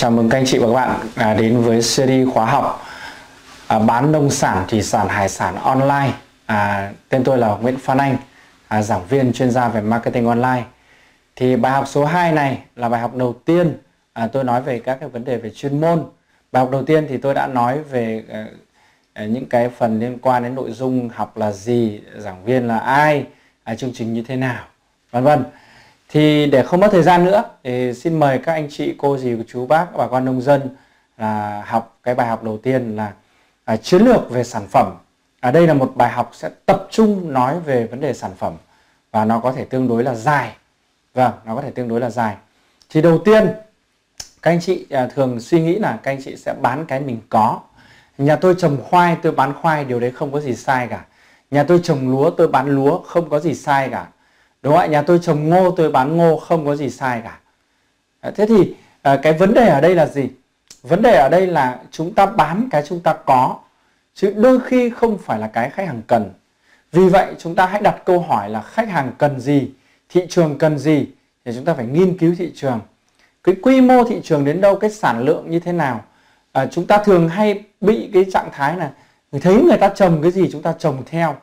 Chào mừng các anh chị và các bạn đến với series khóa học bán nông sản, thủy sản, hải sản online. Tên tôi là Nguyễn Phan Anh, giảng viên chuyên gia về marketing online. Thì bài học số 2 này là bài học đầu tiên tôi nói về các cái vấn đề về chuyên môn. Bài học đầu tiên thì tôi đã nói về những cái phần liên quan đến nội dung học là gì, giảng viên là ai, chương trình như thế nào, vân vân. Thì để không mất thời gian nữa thì xin mời các anh chị, cô, dì, chú, bác, bà con nông dân là học cái bài học đầu tiên là chiến lược về sản phẩm. Đây là một bài học sẽ tập trung nói về vấn đề sản phẩm và nó có thể tương đối là dài. Vâng, nó có thể tương đối là dài. Thì đầu tiên các anh chị thường suy nghĩ là các anh chị sẽ bán cái mình có. Nhà tôi trồng khoai, tôi bán khoai, điều đấy không có gì sai cả. Nhà tôi trồng lúa, tôi bán lúa, không có gì sai cả. Đúng không ạ? Nhà tôi trồng ngô, tôi bán ngô, không có gì sai cả. Thế thì cái vấn đề ở đây là gì? Vấn đề ở đây là chúng ta bán cái chúng ta có, chứ đôi khi không phải là cái khách hàng cần. Vì vậy chúng ta hãy đặt câu hỏi là khách hàng cần gì, thị trường cần gì, thì chúng ta phải nghiên cứu thị trường. Cái quy mô thị trường đến đâu, cái sản lượng như thế nào. Chúng ta thường hay bị cái trạng thái là thấy người ta trồng cái gì chúng ta trồng theo.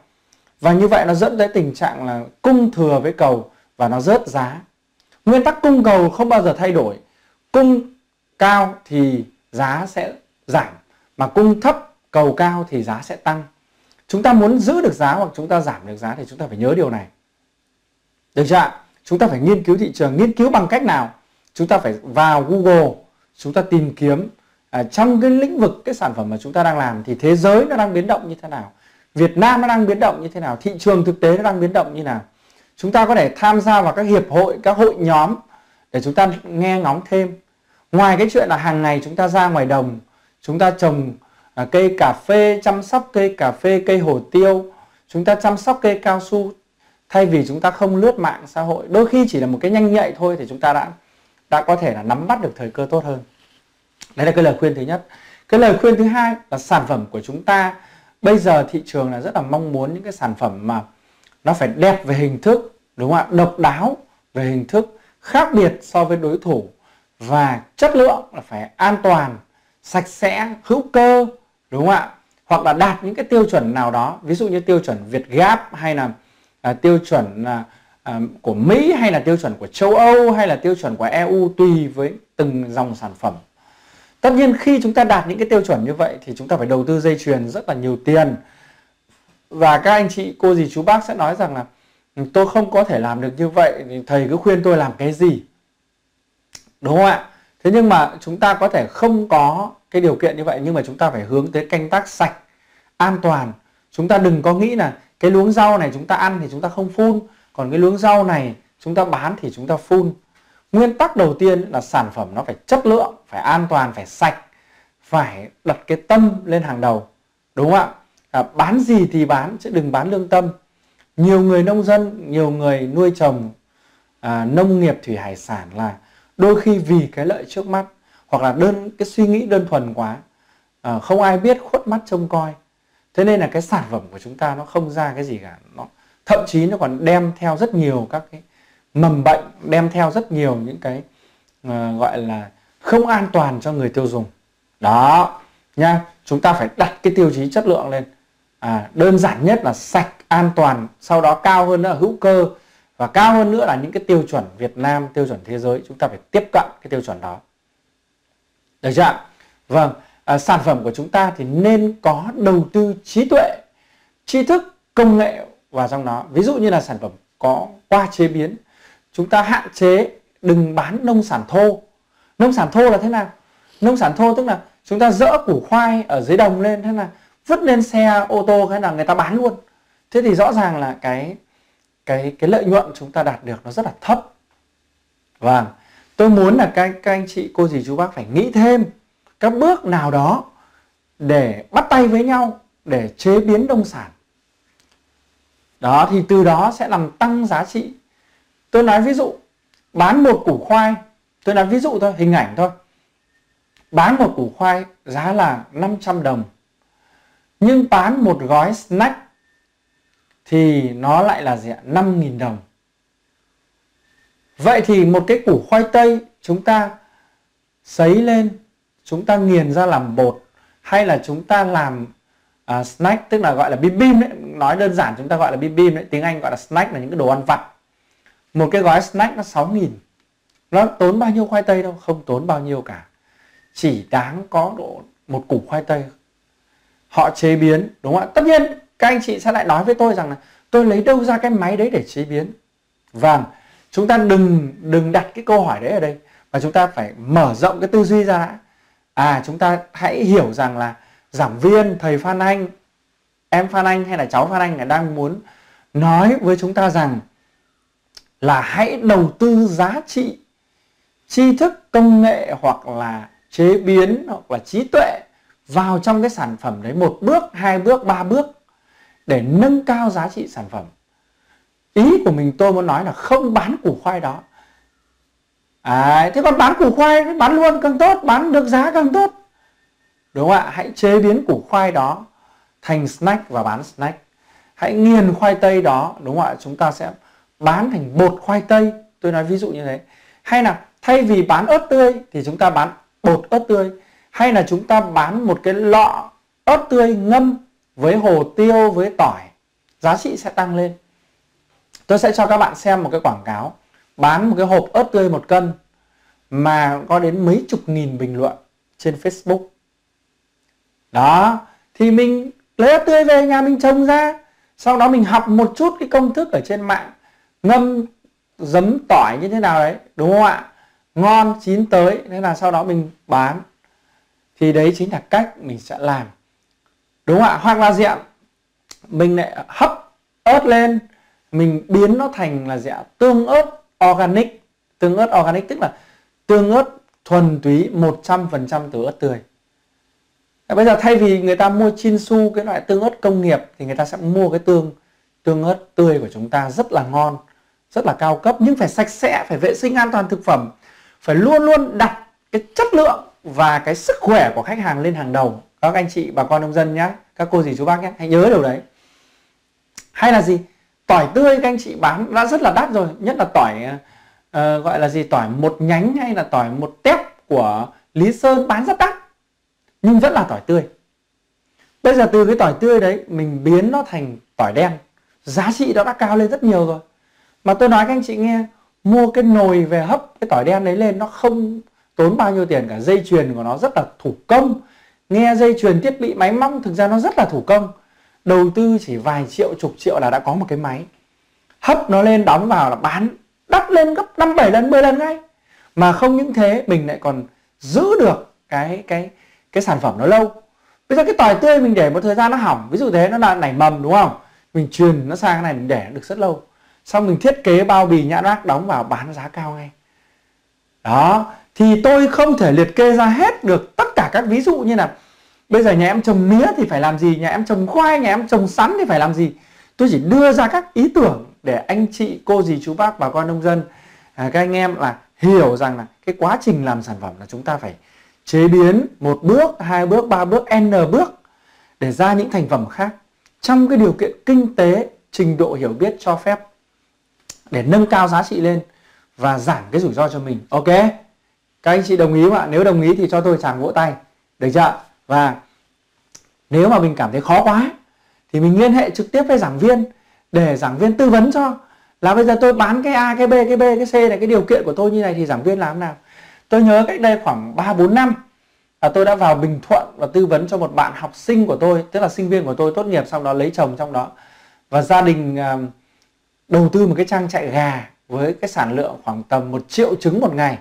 Và như vậy nó dẫn tới tình trạng là cung thừa với cầu và nó rớt giá. Nguyên tắc cung cầu không bao giờ thay đổi. Cung cao thì giá sẽ giảm, mà cung thấp, cầu cao thì giá sẽ tăng. Chúng ta muốn giữ được giá hoặc chúng ta giảm được giá thì chúng ta phải nhớ điều này. Được chưa ạ? Chúng ta phải nghiên cứu thị trường. Nghiên cứu bằng cách nào? Chúng ta phải vào Google, chúng ta tìm kiếm trong cái lĩnh vực, cái sản phẩm mà chúng ta đang làm thì thế giới nó đang biến động như thế nào? Việt Nam nó đang biến động như thế nào? Thị trường thực tế nó đang biến động như nào? Chúng ta có thể tham gia vào các hiệp hội, các hội nhóm để chúng ta nghe ngóng thêm. Ngoài cái chuyện là hàng ngày chúng ta ra ngoài đồng, chúng ta trồng cây cà phê, chăm sóc cây cà phê, cây hồ tiêu, chúng ta chăm sóc cây cao su, thay vì chúng ta không lướt mạng xã hội, đôi khi chỉ là một cái nhanh nhạy thôi thì chúng ta đã có thể là nắm bắt được thời cơ tốt hơn. Đấy là cái lời khuyên thứ nhất. Cái lời khuyên thứ hai là sản phẩm của chúng ta. Bây giờ thị trường là rất là mong muốn những cái sản phẩm mà nó phải đẹp về hình thức, đúng không ạ? Độc đáo về hình thức, khác biệt so với đối thủ, và chất lượng là phải an toàn, sạch sẽ, hữu cơ, đúng không ạ? Hoặc là đạt những cái tiêu chuẩn nào đó, ví dụ như tiêu chuẩn Việt Gap, hay là tiêu chuẩn của Mỹ, hay là tiêu chuẩn của châu Âu, hay là tiêu chuẩn của EU, tùy với từng dòng sản phẩm. Tất nhiên khi chúng ta đạt những cái tiêu chuẩn như vậy thì chúng ta phải đầu tư dây chuyền rất là nhiều tiền. Và các anh chị, cô, dì, chú, bác sẽ nói rằng là tôi không có thể làm được như vậy, thầy cứ khuyên tôi làm cái gì, đúng không ạ? Thế nhưng mà chúng ta có thể không có cái điều kiện như vậy, nhưng mà chúng ta phải hướng tới canh tác sạch, an toàn. Chúng ta đừng có nghĩ là cái luống rau này chúng ta ăn thì chúng ta không phun, còn cái luống rau này chúng ta bán thì chúng ta phun. Nguyên tắc đầu tiên là sản phẩm nó phải chất lượng, phải an toàn, phải sạch, phải đặt cái tâm lên hàng đầu, đúng không ạ? Bán gì thì bán, chứ đừng bán lương tâm. Nhiều người nông dân, nhiều người nuôi trồng nông nghiệp thủy hải sản là đôi khi vì cái lợi trước mắt, hoặc là cái suy nghĩ đơn thuần quá, không ai biết, khuất mắt trông coi. Thế nên là cái sản phẩm của chúng ta nó không ra cái gì cả, thậm chí nó còn đem theo rất nhiều các cái mầm bệnh, đem theo rất nhiều những cái gọi là không an toàn cho người tiêu dùng. Đó nha, chúng ta phải đặt cái tiêu chí chất lượng lên. Đơn giản nhất là sạch, an toàn, sau đó cao hơn nữa là hữu cơ, và cao hơn nữa là những cái tiêu chuẩn Việt Nam, tiêu chuẩn thế giới. Chúng ta phải tiếp cận cái tiêu chuẩn đó. Được chưa ạ? Vâng, sản phẩm của chúng ta thì nên có đầu tư trí tuệ, tri thức, công nghệ vào trong đó. Ví dụ như là sản phẩm có qua chế biến, chúng ta hạn chế, đừng bán nông sản thô. Nông sản thô là thế nào? Nông sản thô tức là chúng ta dỡ củ khoai ở dưới đồng lên, thế là vứt lên xe ô tô, thế là người ta bán luôn. Thế thì rõ ràng là cái lợi nhuận chúng ta đạt được nó rất là thấp. Và tôi muốn là các anh chị, cô, dì, chú, bác phải nghĩ thêm các bước nào đó để bắt tay với nhau để chế biến nông sản. Đó, thì từ đó sẽ làm tăng giá trị. Tôi nói ví dụ, bán một củ khoai, tôi nói ví dụ thôi, hình ảnh thôi. Bán một củ khoai giá là 500 đồng. Nhưng bán một gói snack thì nó lại là gì ạ? 5.000 đồng. Vậy thì một cái củ khoai tây chúng ta sấy lên, chúng ta nghiền ra làm bột, hay là chúng ta làm snack, tức là gọi là bim bim đấy. Nói đơn giản chúng ta gọi là bim bim đấy, tiếng Anh gọi là snack, là những cái đồ ăn vặt. Một cái gói snack nó 6.000. Nó tốn bao nhiêu khoai tây đâu? Không tốn bao nhiêu cả. Chỉ đáng có độ một củ khoai tây. Họ chế biến, đúng không ạ? Tất nhiên các anh chị sẽ lại nói với tôi rằng là tôi lấy đâu ra cái máy đấy để chế biến. Vâng, chúng ta đừng đặt cái câu hỏi đấy ở đây, mà chúng ta phải mở rộng cái tư duy ra đã. À, chúng ta hãy hiểu rằng là giảng viên, thầy Phan Anh, em Phan Anh hay là cháu Phan Anh đang muốn nói với chúng ta rằng là hãy đầu tư giá trị, tri thức, công nghệ hoặc là chế biến hoặc là trí tuệ vào trong cái sản phẩm đấy, một bước, hai bước, ba bước để nâng cao giá trị sản phẩm. Ý của mình tôi muốn nói là không bán củ khoai đó. Thế còn bán củ khoai bán luôn càng tốt, bán được giá càng tốt, đúng không ạ? Hãy chế biến củ khoai đó thành snack và bán snack. Hãy nghiền khoai tây đó, đúng không ạ? Chúng ta sẽ bán thành bột khoai tây. Tôi nói ví dụ như thế. Hay là thay vì bán ớt tươi thì chúng ta bán bột ớt tươi. Hay là chúng ta bán một cái lọ ớt tươi ngâm với hồ tiêu, với tỏi. Giá trị sẽ tăng lên. Tôi sẽ cho các bạn xem một cái quảng cáo bán một cái hộp ớt tươi 1 cân mà có đến mấy chục nghìn bình luận trên Facebook. Đó, thì mình lấy ớt tươi về nhà mình trồng ra, sau đó mình học một chút cái công thức ở trên mạng, ngâm giấm tỏi như thế nào đấy, đúng không ạ? Ngon, chín tới, thế là sau đó mình bán. Thì đấy chính là cách mình sẽ làm, đúng không ạ? Hoặc là gì ạ? Mình lại hấp ớt lên, mình biến nó thành là gì ạ? Tương ớt organic. Tương ớt organic tức là tương ớt thuần túy 100% từ ớt tươi. Bây giờ thay vì người ta mua Chin Su, cái loại tương ớt công nghiệp, thì người ta sẽ mua cái tương ớt tươi của chúng ta, rất là ngon, rất là cao cấp, nhưng phải sạch sẽ, phải vệ sinh an toàn thực phẩm, phải luôn luôn đặt cái chất lượng và cái sức khỏe của khách hàng lên hàng đầu. Các anh chị, bà con nông dân nhé, các cô dì chú bác nhé, hãy nhớ điều đấy. Hay là gì? Tỏi tươi các anh chị bán đã rất là đắt rồi, nhất là tỏi gọi là gì, tỏi một nhánh hay là tỏi một tép của Lý Sơn bán rất đắt, nhưng vẫn là tỏi tươi. Bây giờ từ cái tỏi tươi đấy mình biến nó thành tỏi đen, giá trị đó đã cao lên rất nhiều rồi. Mà tôi nói các anh chị nghe, mua cái nồi về hấp cái tỏi đen đấy lên, nó không tốn bao nhiêu tiền cả. Dây chuyền của nó rất là thủ công, nghe dây chuyền thiết bị máy móc, thực ra nó rất là thủ công. Đầu tư chỉ vài triệu, chục triệu là đã có một cái máy, hấp nó lên, đóng vào là bán đắt lên gấp 5, 7 lần, 10 lần ngay. Mà không những thế, mình lại còn giữ được cái sản phẩm nó lâu. Bây giờ cái tỏi tươi mình để một thời gian nó hỏng, ví dụ thế, nó là nảy mầm, đúng không? Mình truyền nó sang cái này, mình để được rất lâu, xong mình thiết kế bao bì nhãn mác đóng vào, bán giá cao ngay. Đó, thì tôi không thể liệt kê ra hết được tất cả các ví dụ như là bây giờ nhà em trồng mía thì phải làm gì, nhà em trồng khoai, nhà em trồng sắn thì phải làm gì. Tôi chỉ đưa ra các ý tưởng để anh chị, cô dì, chú bác, bà con nông dân, các anh em là hiểu rằng là cái quá trình làm sản phẩm là chúng ta phải chế biến một bước, hai bước, ba bước, n bước để ra những thành phẩm khác trong cái điều kiện kinh tế, trình độ hiểu biết cho phép, để nâng cao giá trị lên và giảm cái rủi ro cho mình. Ok, các anh chị đồng ý không ạ? Nếu đồng ý thì cho tôi tràng vỗ tay, được chưa? Và nếu mà mình cảm thấy khó quá thì mình liên hệ trực tiếp với giảng viên để giảng viên tư vấn cho, là bây giờ tôi bán cái A, cái B, cái B, cái C này, cái điều kiện của tôi như này thì giảng viên làm nào. Tôi nhớ cách đây khoảng 3-4 năm là tôi đã vào Bình Thuận và tư vấn cho một bạn học sinh của tôi, tức là sinh viên của tôi tốt nghiệp xong đó lấy chồng trong đó, và gia đình đầu tư một cái trang trại gà với cái sản lượng khoảng tầm 1 triệu trứng một ngày.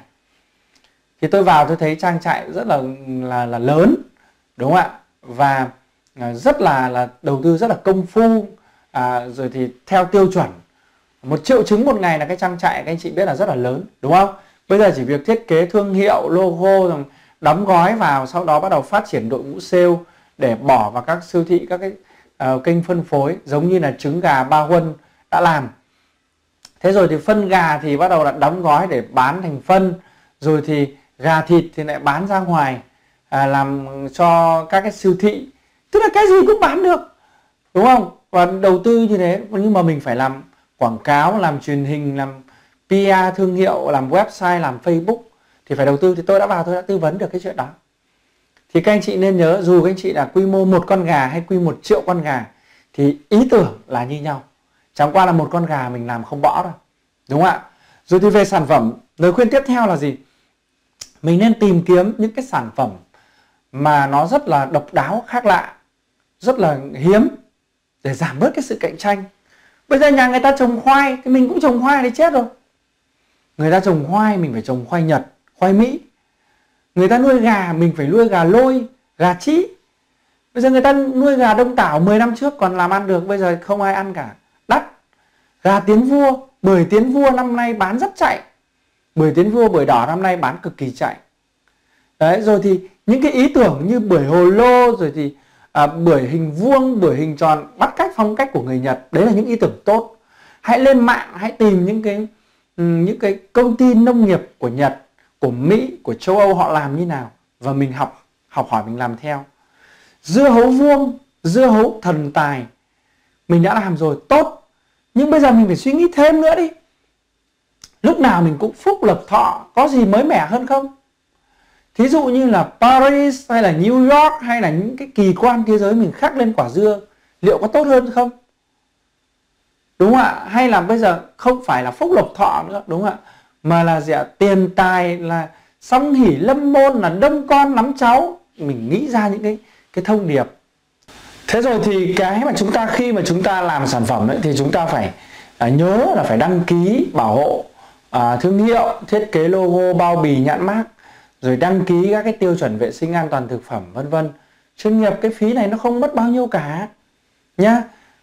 Thì tôi vào tôi thấy trang trại rất là lớn, đúng không ạ? Và rất là đầu tư rất là công phu, rồi thì theo tiêu chuẩn 1 triệu trứng một ngày là cái trang trại các anh chị biết là rất là lớn, đúng không? Bây giờ chỉ việc thiết kế thương hiệu, logo, rồi đóng gói vào, sau đó bắt đầu phát triển đội ngũ sale để bỏ vào các siêu thị, các cái kênh phân phối, giống như là trứng gà Ba Huân đã làm. Thế rồi thì phân gà thì bắt đầu là đóng gói để bán thành phân, rồi thì gà thịt thì lại bán ra ngoài, làm cho các cái siêu thị, tức là cái gì cũng bán được, đúng không? Và đầu tư như thế, nhưng mà mình phải làm quảng cáo, làm truyền hình, làm PR thương hiệu, làm website, làm Facebook. thì phải đầu tư. Thì tôi đã vào, tôi đã tư vấn được cái chuyện đó. Thì các anh chị nên nhớ, dù các anh chị là quy mô một con gà hay quy 1 triệu con gà thì ý tưởng là như nhau, chẳng qua là một con gà mình làm không bỏ đâu, đúng không ạ? Rồi thì về sản phẩm, lời khuyên tiếp theo là gì? Mình nên tìm kiếm những cái sản phẩm mà nó rất là độc đáo, khác lạ, rất là hiếm, để giảm bớt cái sự cạnh tranh. Bây giờ nhà người ta trồng khoai thì mình cũng trồng khoai thì chết rồi. Người ta trồng khoai mình phải trồng khoai Nhật, khoai Mỹ. Người ta nuôi gà mình phải nuôi gà lôi, gà trĩ. Bây giờ người ta nuôi gà Đông Tảo 10 năm trước còn làm ăn được, bây giờ không ai ăn cả, đắt. Gà Tiến Vua, bưởi Tiến Vua năm nay bán rất chạy. Bưởi Tiến Vua, bưởi đỏ năm nay bán cực kỳ chạy. Đấy, rồi thì những cái ý tưởng như bưởi hồ lô, rồi thì bưởi hình vuông, bưởi hình tròn, bắt cách phong cách của người Nhật, đấy là những ý tưởng tốt. Hãy lên mạng, hãy tìm những cái công ty nông nghiệp của Nhật, của Mỹ, của châu Âu họ làm như nào và mình học hỏi mình làm theo. Dưa hấu vuông, dưa hấu thần tài mình đã làm rồi, tốt, nhưng bây giờ mình phải suy nghĩ thêm nữa đi. Lúc nào mình cũng phúc lộc thọ, có gì mới mẻ hơn không? Thí dụ như là Paris hay là New York hay là những cái kỳ quan thế giới, mình khắc lên quả dưa liệu có tốt hơn không? Đúng không ạ? Hay là bây giờ không phải là phúc lộc thọ nữa, đúng không ạ? Mà là gì ạ? Tiền tài, là song hỷ lâm môn, là đông con lắm cháu. Mình nghĩ ra những cái thông điệp. Thế rồi thì cái mà chúng ta khi mà chúng ta làm sản phẩm ấy, thì chúng ta phải nhớ là phải đăng ký bảo hộ thương hiệu, thiết kế logo, bao bì, nhãn mác, rồi đăng ký các cái tiêu chuẩn vệ sinh an toàn thực phẩm, vân vân. Chuyên nghiệp cái phí này nó không mất bao nhiêu cả nhá.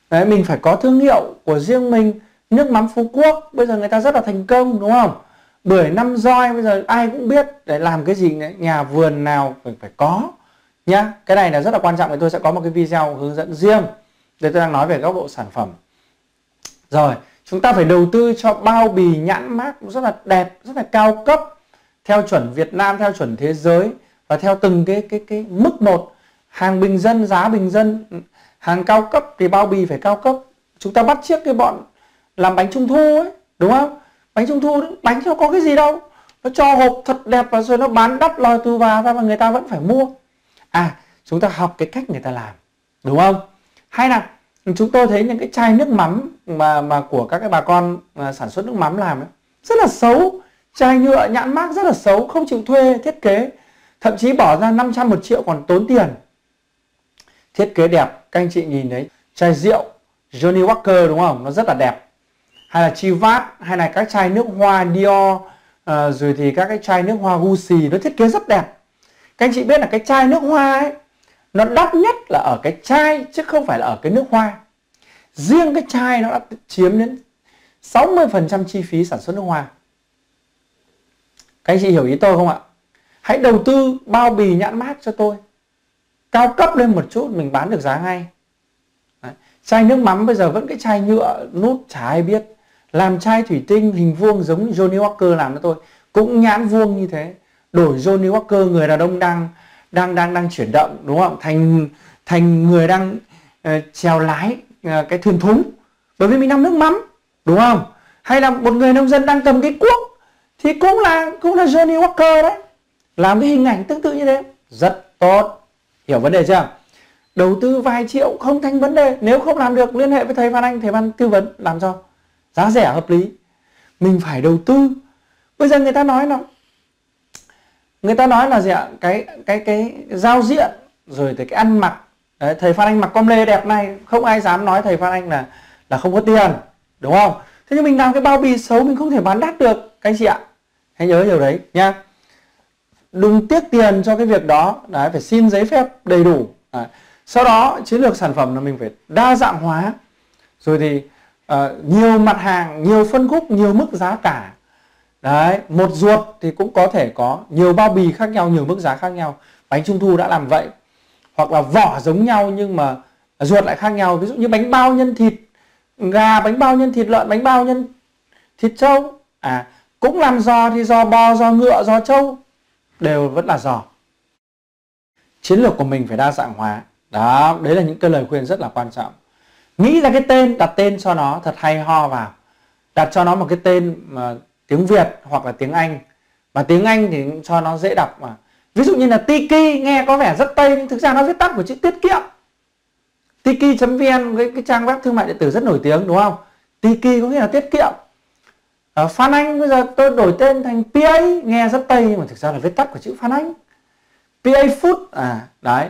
Đấy, mình phải có thương hiệu của riêng mình. Nước mắm Phú Quốc bây giờ người ta rất là thành công, đúng không? Bưởi năm roi bây giờ ai cũng biết. Để làm cái gì đấy, nhà vườn nào mình phải có nhá. Cái này là rất là quan trọng, thì tôi sẽ có một cái video hướng dẫn riêng. Đây, tôi đang nói về góc độ sản phẩm. Rồi, chúng ta phải đầu tư cho bao bì, nhãn mác rất là đẹp, rất là cao cấp, theo chuẩn Việt Nam, theo chuẩn thế giới, và theo từng cái mức một. Hàng bình dân, giá bình dân, hàng cao cấp thì bao bì phải cao cấp. Chúng ta bắt chiếc cái bọn làm bánh trung thu ấy, đúng không? Bánh trung thu, bánh nó có cái gì đâu, nó cho hộp thật đẹp và rồi nó bán đắp lòi tù và ra, mà người ta vẫn phải mua. À, chúng ta học cái cách người ta làm, đúng không? Hay là chúng tôi thấy những cái chai nước mắm mà của các cái bà con sản xuất nước mắm làm ấy, rất là xấu. Chai nhựa, nhãn mác rất là xấu, không chịu thuê thiết kế, thậm chí bỏ ra 500 1 triệu còn tốn tiền. Thiết kế đẹp, các anh chị nhìn đấy, chai rượu Johnny Walker, đúng không, nó rất là đẹp. Hay là Chivas, hay là các chai nước hoa Dior, rồi thì các cái chai nước hoa Gucci, nó thiết kế rất đẹp. Các anh chị biết là cái chai nước hoa ấy, nó đắt nhất là ở cái chai chứ không phải là ở cái nước hoa. Riêng cái chai nó đã chiếm đến 60% chi phí sản xuất nước hoa. Các anh chị hiểu ý tôi không ạ? Hãy đầu tư bao bì, nhãn mác cho tôi cao cấp lên một chút, mình bán được giá ngay. Đấy. Chai nước mắm bây giờ vẫn cái chai nhựa nút chả ai biết. Làm chai thủy tinh hình vuông giống Johnny Walker làm cho tôi, cũng nhãn vuông như thế. Đổi Johnny Walker, người đàn ông đang chuyển động, đúng không? Thành người đang chèo lái cái thuyền thúng, bởi vì mình làm nước mắm, đúng không? Hay là một người nông dân đang cầm cái cuốc thì cũng là Johnny Walker đấy, làm cái hình ảnh tương tự như thế, rất tốt. Hiểu vấn đề chưa? Đầu tư vài triệu không thành vấn đề. Nếu không làm được, liên hệ với thầy Phan Anh, thầy Phan tư vấn làm cho giá rẻ hợp lý. Mình phải đầu tư. Bây giờ người ta nói là gì ạ? Cái giao diện, rồi thì cái ăn mặc. Đấy, thầy Phan Anh mặc com lê đẹp này, không ai dám nói thầy Phan Anh là không có tiền, đúng không? Thế nhưng mình làm cái bao bì xấu mình không thể bán đắt được, các anh chị ạ. Hãy nhớ điều đấy nha. Đừng tiếc tiền cho cái việc đó. Đấy, phải xin giấy phép đầy đủ. Đấy. Sau đó chiến lược sản phẩm là mình phải đa dạng hóa. Rồi thì nhiều mặt hàng, nhiều phân khúc, nhiều mức giá cả. Đấy, một ruột thì cũng có thể có nhiều bao bì khác nhau, nhiều mức giá khác nhau. Bánh trung thu đã làm vậy. Hoặc là vỏ giống nhau nhưng mà ruột lại khác nhau. Ví dụ như bánh bao nhân thịt gà, bánh bao nhân thịt lợn, bánh bao nhân thịt trâu. À, cũng làm giò thì giò bò, giò ngựa, giò trâu đều vẫn là giò. Chiến lược của mình phải đa dạng hóa. Đó, đấy là những cái lời khuyên rất là quan trọng. Nghĩ ra cái tên, đặt tên cho nó thật hay ho vào. Đặt cho nó một cái tên mà tiếng Việt hoặc là tiếng Anh. Và tiếng Anh thì cho nó dễ đọc mà. Ví dụ như là Tiki nghe có vẻ rất Tây nhưng thực ra nó viết tắt của chữ tiết kiệm. Tiki.vn, cái trang web thương mại điện tử rất nổi tiếng đúng không? Tiki có nghĩa là tiết kiệm. Phan Anh bây giờ tôi đổi tên thành PA, nghe rất Tây nhưng mà thực ra là viết tắt của chữ Phan Anh. PA Food, đấy,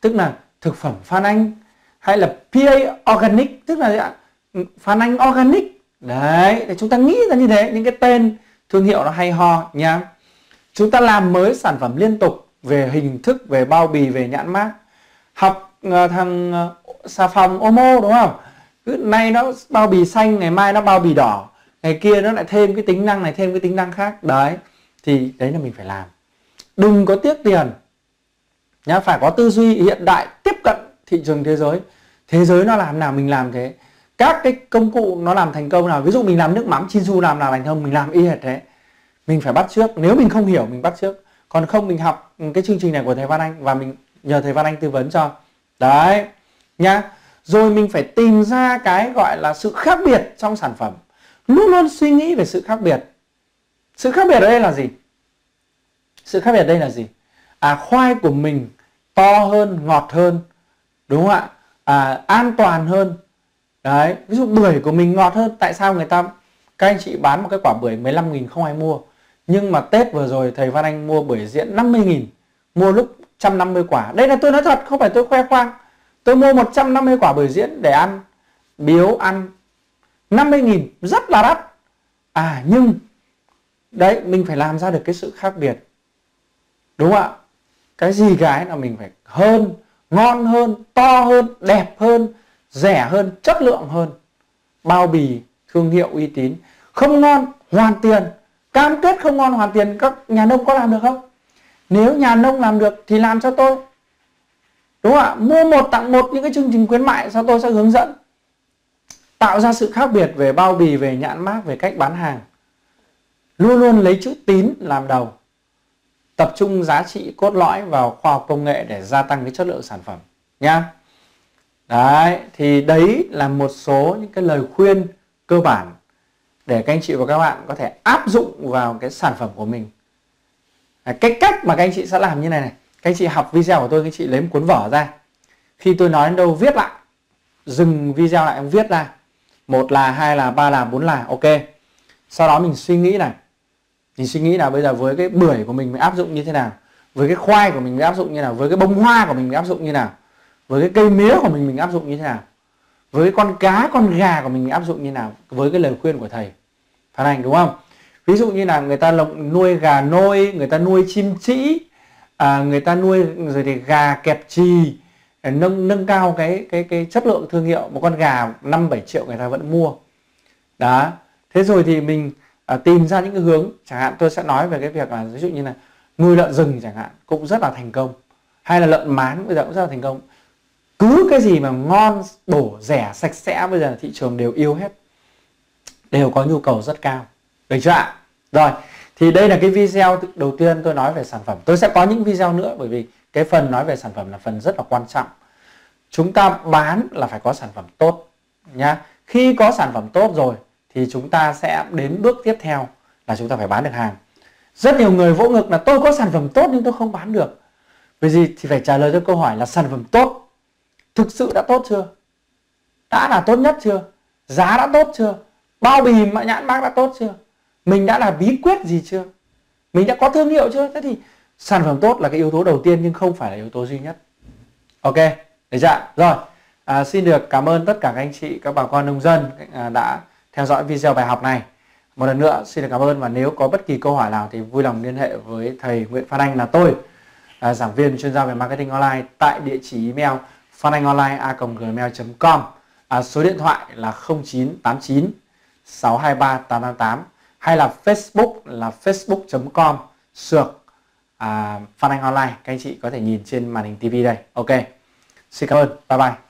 tức là thực phẩm Phan Anh. Hay là PA Organic, tức là Phan Anh Organic. Đấy, để chúng ta nghĩ ra như thế, những cái tên thương hiệu nó hay ho nha. Chúng ta làm mới sản phẩm liên tục về hình thức, về bao bì, về nhãn mác. Học thằng xà phòng OMO đúng không? Cứ nay nó bao bì xanh, ngày mai nó bao bì đỏ, ngày kia nó lại thêm cái tính năng này, thêm cái tính năng khác. Đấy, thì đấy là mình phải làm. Đừng có tiếc tiền nhá, phải có tư duy hiện đại, tiếp cận thị trường thế giới. Thế giới nó làm nào mình làm thế. Các cái công cụ nó làm thành công nào, ví dụ mình làm nước mắm Chin Su làm thành công, mình làm y hệt thế. Mình phải bắt chước, nếu mình không hiểu mình bắt chước. Còn không mình học cái chương trình này của thầy Phan Anh và mình nhờ thầy Phan Anh tư vấn cho. Đấy nhá. Rồi mình phải tìm ra cái gọi là sự khác biệt trong sản phẩm. Luôn luôn suy nghĩ về sự khác biệt. Sự khác biệt ở đây là gì? Sự khác biệt ở đây là gì? Khoai của mình to hơn, ngọt hơn, đúng không ạ? An toàn hơn. Đấy, ví dụ bưởi của mình ngọt hơn. Tại sao người ta, các anh chị bán một cái quả bưởi 15.000 không ai mua. Nhưng mà Tết vừa rồi thầy Phan Anh mua bưởi diễn 50.000, mua lúc 150 quả. Đây là tôi nói thật, không phải tôi khoe khoang. Tôi mua 150 quả bưởi diễn để ăn, biếu ăn 50.000, rất là đắt. Nhưng đấy, mình phải làm ra được cái sự khác biệt, đúng không ạ? Cái gì cái là mình phải hơn, ngon hơn, to hơn, đẹp hơn, rẻ hơn, chất lượng hơn. Bao bì, thương hiệu uy tín. Không ngon, hoàn tiền. Cam kết không ngon, hoàn tiền. Các nhà nông có làm được không? Nếu nhà nông làm được thì làm cho tôi, đúng không ạ? Mua 1 tặng 1 những cái chương trình khuyến mại, sao tôi sẽ hướng dẫn. Tạo ra sự khác biệt về bao bì, về nhãn mác, về cách bán hàng. Luôn luôn lấy chữ tín làm đầu. Tập trung giá trị cốt lõi vào khoa học công nghệ để gia tăng cái chất lượng sản phẩm nhá. Đấy, thì đấy là một số những cái lời khuyên cơ bản để các anh chị và các bạn có thể áp dụng vào cái sản phẩm của mình. Cái cách mà các anh chị sẽ làm như này này. Các anh chị học video của tôi, các anh chị lấy một cuốn vở ra. Khi tôi nói đến đâu viết lại, dừng video lại, em viết ra 1 là 2 là 3 là 4 là, ok. Sau đó mình suy nghĩ này. Mình suy nghĩ là bây giờ với cái bưởi của mình áp dụng như thế nào, với cái khoai của mình áp dụng như nào, với cái bông hoa của mình áp dụng như nào, với cái cây mía của mình áp dụng như thế nào, với con cá, con gà của mình áp dụng như nào, với cái lời khuyên của thầy Phan Anh, đúng không? Ví dụ như là người ta nuôi gà nôi, người ta nuôi chim trĩ, người ta nuôi rồi thì gà kẹp trì, nâng cao cái chất lượng thương hiệu. Một con gà 5-7 triệu người ta vẫn mua. Đó. Thế rồi thì mình tìm ra những cái hướng, chẳng hạn tôi sẽ nói về cái việc là ví dụ như là nuôi lợn rừng chẳng hạn cũng rất là thành công, hay là lợn mán bây giờ cũng rất là thành công. Cứ cái gì mà ngon, bổ, rẻ, sạch sẽ bây giờ thị trường đều yêu hết, đều có nhu cầu rất cao, được chưa ạ? Rồi, thì đây là cái video đầu tiên tôi nói về sản phẩm. Tôi sẽ có những video nữa, bởi vì cái phần nói về sản phẩm là phần rất là quan trọng. Chúng ta bán là phải có sản phẩm tốt nhá. Khi có sản phẩm tốt rồi thì chúng ta sẽ đến bước tiếp theo là chúng ta phải bán được hàng. Rất nhiều người vỗ ngực là tôi có sản phẩm tốt nhưng tôi không bán được. Vì gì? Thì phải trả lời cho câu hỏi là sản phẩm tốt thực sự đã tốt chưa? Đã là tốt nhất chưa? Giá đã tốt chưa? Bao bì nhãn mác đã tốt chưa? Mình đã là bí quyết gì chưa? Mình đã có thương hiệu chưa? Thế thì sản phẩm tốt là cái yếu tố đầu tiên nhưng không phải là yếu tố duy nhất. Ok, được chưa? Rồi, xin được cảm ơn tất cả các anh chị, các bà con nông dân đã theo dõi video bài học này. Một lần nữa xin được cảm ơn, và nếu có bất kỳ câu hỏi nào thì vui lòng liên hệ với thầy Nguyễn Phan Anh là tôi, giảng viên chuyên gia về marketing online tại địa chỉ email phananhonline@gmail.com, số điện thoại là 0989 623 888, hay là Facebook là facebook.com/phananhonline. Các anh chị có thể nhìn trên màn hình TV đây. Ok, xin cảm ơn, bye bye.